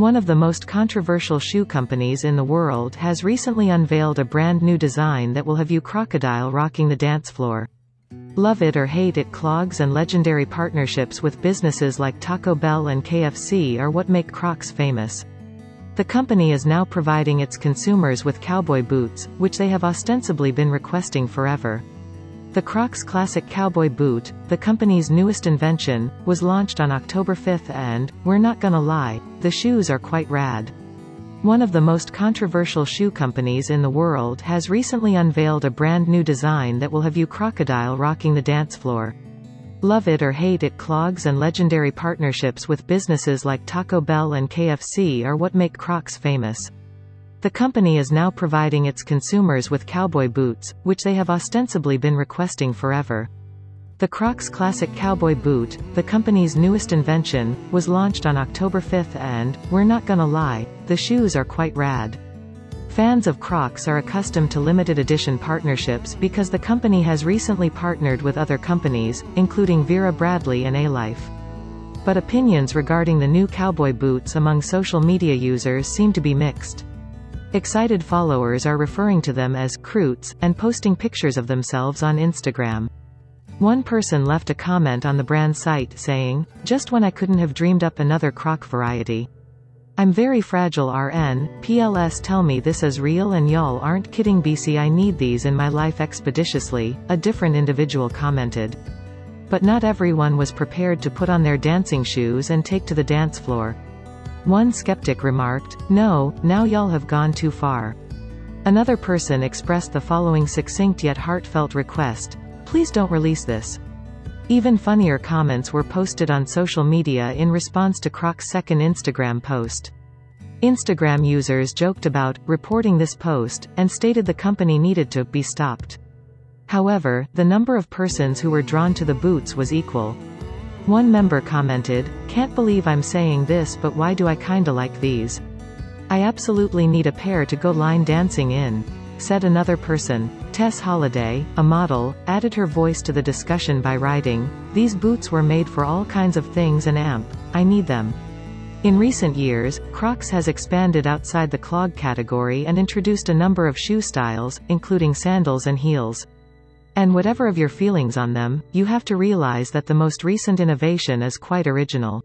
one of the most controversial shoe companies in the world, has recently unveiled a brand new design that will have you crocodile rocking the dance floor. Love it or hate it, clogs and legendary partnerships with businesses like Taco Bell and KFC are what make Crocs famous. The company is now providing its consumers with cowboy boots, which they have ostensibly been requesting forever. The Crocs Classic Cowboy Boot, the company's newest invention, was launched on October 5th and, we're not gonna lie, the shoes are quite rad. One of the most controversial shoe companies in the world has recently unveiled a brand new design that will have you crocodile rocking the dance floor. Love it or hate it, clogs and legendary partnerships with businesses like Taco Bell and KFC are what make Crocs famous. The company is now providing its consumers with cowboy boots, which they have ostensibly been requesting forever. The Crocs Classic Cowboy Boot, the company's newest invention, was launched on October 5th and, we're not gonna lie, the shoes are quite rad. Fans of Crocs are accustomed to limited edition partnerships because the company has recently partnered with other companies, including Vera Bradley and A-Life. But opinions regarding the new cowboy boots among social media users seem to be mixed. Excited followers are referring to them as "croots" and posting pictures of themselves on Instagram. One person left a comment on the brand site saying, "Just when I couldn't have dreamed up another croc variety. I'm very fragile RN, PLS tell me this is real and y'all aren't kidding BC I need these in my life expeditiously," a different individual commented. But not everyone was prepared to put on their dancing shoes and take to the dance floor. One skeptic remarked, "No, now y'all have gone too far." Another person expressed the following succinct yet heartfelt request: "Please don't release this." Even funnier comments were posted on social media in response to Crocs' second Instagram post. Instagram users joked about reporting this post and stated the company needed to be stopped. However, the number of persons who were drawn to the boots was equal. One member commented, "Can't believe I'm saying this, but why do I kinda like these? I absolutely need a pair to go line dancing in," said another person. Tess Holiday, a model, added her voice to the discussion by writing, "These boots were made for all kinds of things and I need them." In recent years, Crocs has expanded outside the clog category and introduced a number of shoe styles, including sandals and heels. And whatever of your feelings on them, you have to realize that the most recent innovation is quite original.